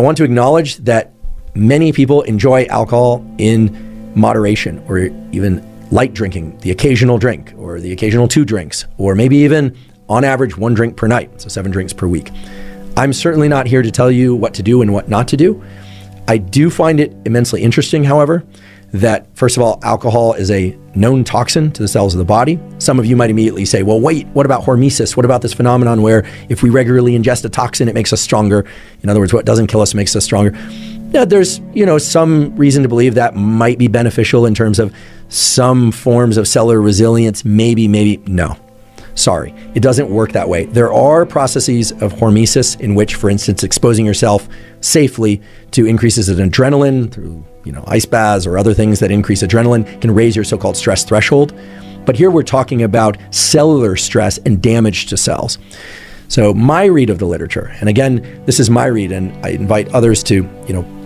I want to acknowledge that many people enjoy alcohol in moderation, or even light drinking, the occasional drink or the occasional 2 drinks, or maybe even on average 1 drink per night, so 7 drinks per week. I'm certainly not here to tell you what to do and what not to do. I do find it immensely interesting, however, that first of all, alcohol is a known toxin to the cells of the body. Some of you might immediately say, well, wait, what about hormesis? What about this phenomenon where if we regularly ingest a toxin, it makes us stronger? In other words, what doesn't kill us makes us stronger. Now, there's some reason to believe that might be beneficial in terms of some forms of cellular resilience. Maybe, no. Sorry, it doesn't work that way. There are processes of hormesis in which, for instance, exposing yourself safely to increases in adrenaline through ice baths or other things that increase adrenaline can raise your so-called stress threshold. But here we're talking about cellular stress and damage to cells. So my read of the literature, and again, this is my read, and I invite others to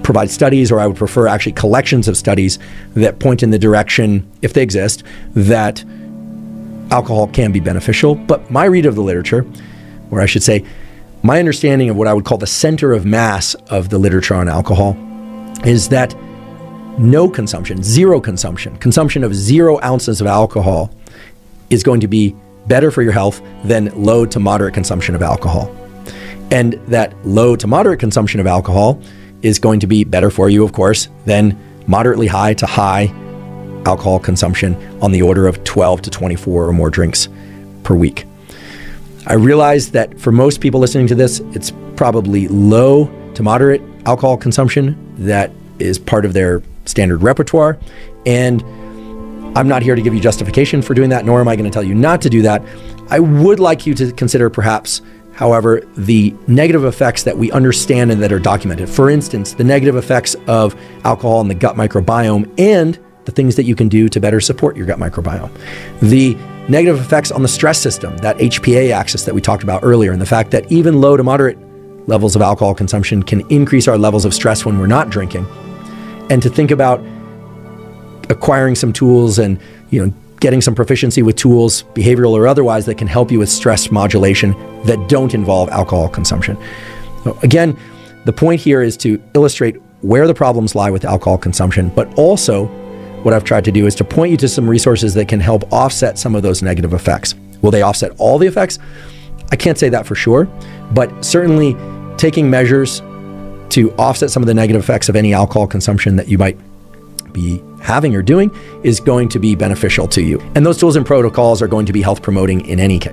provide studies, or I would prefer actually collections of studies that point in the direction, if they exist, that alcohol can be beneficial. But my read of the literature, or I should say, my understanding of what I would call the center of mass of the literature on alcohol is that no consumption, zero consumption, consumption of 0 ounces of alcohol is going to be better for your health than low to moderate consumption of alcohol. And that low to moderate consumption of alcohol is going to be better for you, of course, than moderately high to high alcohol consumption on the order of 12 to 24 or more drinks per week. I realize that for most people listening to this, it's probably low to moderate alcohol consumption that is part of their standard repertoire. And I'm not here to give you justification for doing that, nor am I going to tell you not to do that. I would like you to consider perhaps, however, the negative effects that we understand and that are documented. For instance, the negative effects of alcohol on the gut microbiome and the things that you can do to better support your gut microbiome. The negative effects on the stress system, that HPA axis that we talked about earlier, and the fact that even low to moderate levels of alcohol consumption can increase our levels of stress when we're not drinking. And to think about acquiring some tools and getting some proficiency with tools, behavioral or otherwise, that can help you with stress modulation that don't involve alcohol consumption. So again, the point here is to illustrate where the problems lie with alcohol consumption, but also what I've tried to do is to point you to some resources that can help offset some of those negative effects. Will they offset all the effects? I can't say that for sure, but certainly taking measures to offset some of the negative effects of any alcohol consumption that you might be having or doing is going to be beneficial to you. And those tools and protocols are going to be health promoting in any case.